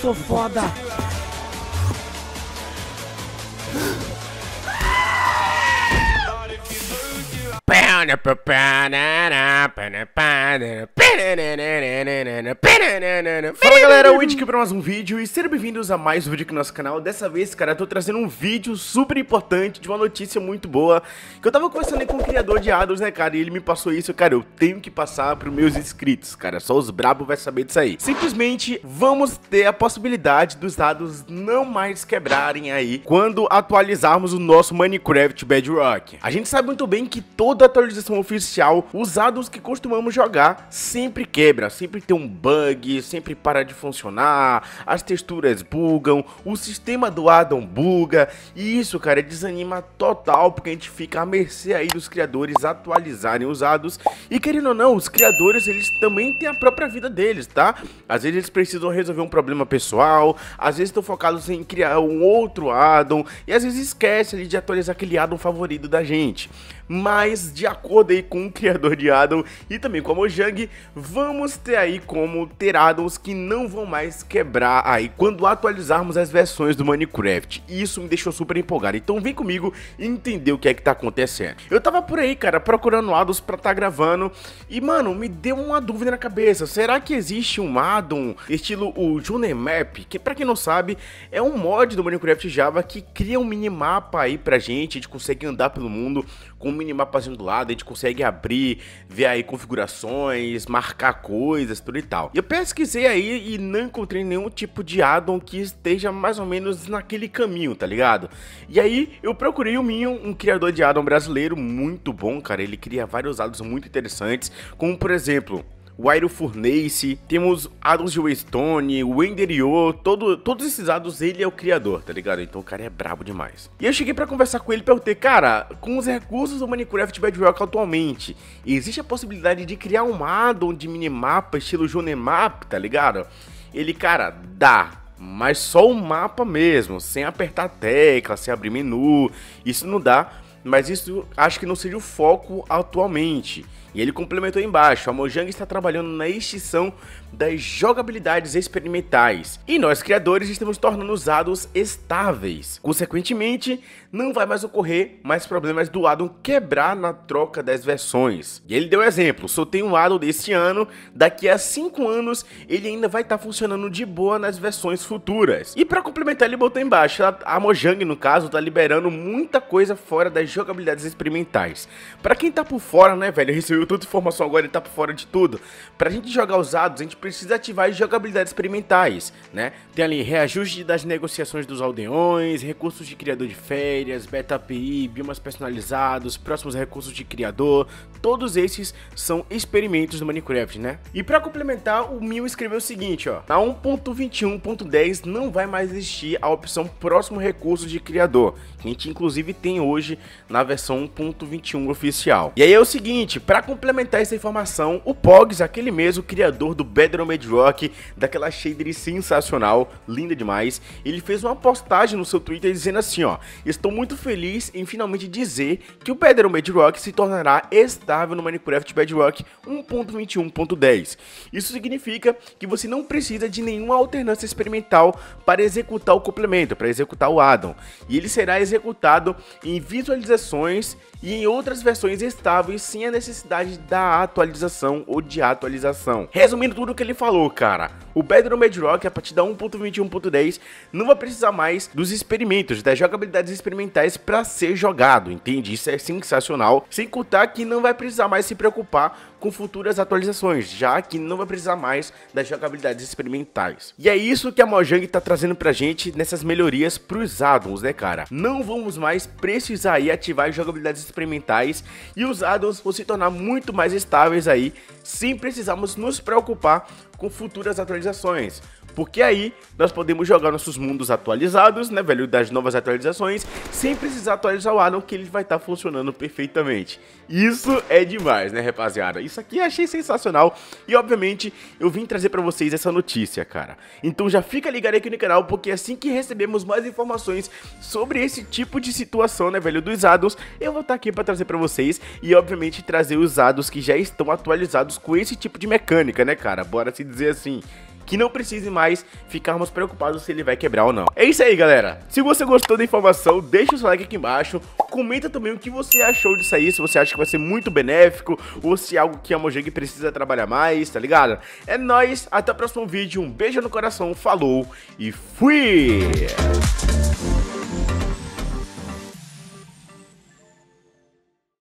Sou foda. Fala galera, Witch aqui pra mais um vídeo e sejam bem-vindos a mais um vídeo aqui no nosso canal. Dessa vez, cara, eu tô trazendo um vídeo super importante de uma notícia muito boa que eu tava conversando aí com o criador de Addons, né, cara, e ele me passou isso, cara, eu tenho que passar pros meus inscritos, cara, só os brabos vai saber disso aí. Simplesmente, vamos ter a possibilidade dos Addons não mais quebrarem aí quando atualizarmos o nosso Minecraft Bedrock. A gente sabe muito bem que toda atualização oficial, os Addons que costumamos jogar sempre quebra, sempre tem um bug, sempre para de funcionar, as texturas bugam, o sistema do Addon buga, e isso, cara, desanima total, porque a gente fica à mercê aí dos criadores atualizarem os Addons, e querendo ou não, os criadores, eles também têm a própria vida deles, tá? Às vezes eles precisam resolver um problema pessoal, às vezes estão focados em criar um outro Addon, e às vezes esquece ali de atualizar aquele Addon favorito da gente. Mas, de acordo aí com o criador de Addon e também com a Mojang, vamos ter aí como ter Addons que não vão mais quebrar aí quando atualizarmos as versões do Minecraft. Isso me deixou super empolgado, então vem comigo entender o que é que tá acontecendo. Eu tava por aí, cara, procurando Addons pra tá gravando e, mano, me deu uma dúvida na cabeça. Será que existe um Addon estilo o Junemap, que pra quem não sabe, é um mod do Minecraft Java que cria um minimapa aí pra gente, a gente consegue andar pelo mundo com um minimapazinho do lado, a gente consegue abrir, ver aí configurações, marcar coisas, tudo e tal. Eu pesquisei aí e não encontrei nenhum tipo de Addon que esteja mais ou menos naquele caminho, tá ligado? E aí eu procurei o Minion, um criador de Addon brasileiro muito bom, cara, ele cria vários Addons muito interessantes, como por exemplo... o Iron Furnace, temos Addons de Waystone, o Wenderio, todos esses Addons, ele é o criador, tá ligado? Então o cara é brabo demais. E eu cheguei pra conversar com ele, perguntei, cara, com os recursos do Minecraft Bedrock atualmente, existe a possibilidade de criar um Addon de minimapa estilo Junemap, tá ligado? Ele, cara, dá, mas só o mapa mesmo, sem apertar tecla, sem abrir menu, isso não dá. Mas isso acho que não seria o foco atualmente. E ele complementou embaixo, a Mojang está trabalhando na extinção das jogabilidades experimentais. E nós criadores estamos tornando os Addons estáveis. Consequentemente, não vai mais ocorrer mais problemas do Addon quebrar na troca das versões. E ele deu um exemplo, só tem um Addon deste ano, daqui a 5 anos ele ainda vai estar funcionando de boa nas versões futuras. E para complementar ele botou embaixo, a Mojang no caso está liberando muita coisa fora das jogabilidades experimentais. Pra quem tá por fora, né, velho, recebeu toda informação agora e tá por fora de tudo. Pra gente jogar os Addons, a gente precisa ativar as jogabilidades experimentais, né? Tem ali reajuste das negociações dos aldeões, recursos de criador de férias, beta API, biomas personalizados, próximos recursos de criador, todos esses são experimentos do Minecraft, né? E pra complementar, o Mil escreveu o seguinte, ó, na 1.21.10 não vai mais existir a opção próximo recurso de criador, que a gente inclusive tem hoje na versão 1.21 oficial. E aí é o seguinte, para complementar essa informação, o Pogs, aquele mesmo criador do Bedrock, daquela shader sensacional, linda demais, ele fez uma postagem no seu Twitter dizendo assim, ó, estou muito feliz em finalmente dizer que o Bedrock se tornará estável no Minecraft Bedrock 1.21.10. Isso significa que você não precisa de nenhuma alternância experimental para executar o complemento, para executar o Addon, e ele será executado em visualizações e em outras versões estáveis sem a necessidade da atualização ou de atualização. Resumindo tudo o que ele falou, cara, o Bedrock a partir da 1.21.10 não vai precisar mais dos experimentos, das jogabilidades experimentais para ser jogado, entende? Isso é sensacional, sem contar que não vai precisar mais se preocupar com futuras atualizações, já que não vai precisar mais das jogabilidades experimentais. E é isso que a Mojang tá trazendo pra gente nessas melhorias pros Addons, né, cara? Não vamos mais precisar aí ativar as jogabilidades experimentais e os Addons vão se tornar muito mais estáveis aí, sem precisarmos nos preocupar com futuras atualizações. Porque aí nós podemos jogar nossos mundos atualizados, né, velho, das novas atualizações, sem precisar atualizar o Alan, que ele vai estar funcionando perfeitamente. Isso é demais, né, rapaziada? Isso aqui eu achei sensacional e, obviamente, eu vim trazer pra vocês essa notícia, cara. Então já fica ligado aqui no canal, porque assim que recebemos mais informações sobre esse tipo de situação, né, velho, dos addons, eu vou estar aqui pra trazer pra vocês e, obviamente, trazer os addons que já estão atualizados com esse tipo de mecânica, né, cara? Bora se dizer assim, que não precise mais ficarmos preocupados se ele vai quebrar ou não. É isso aí, galera. Se você gostou da informação, deixa o seu like aqui embaixo. Comenta também o que você achou disso aí, se você acha que vai ser muito benéfico ou se é algo que a Mojang precisa trabalhar mais, tá ligado? É nóis, até o próximo vídeo. Um beijo no coração, falou e fui!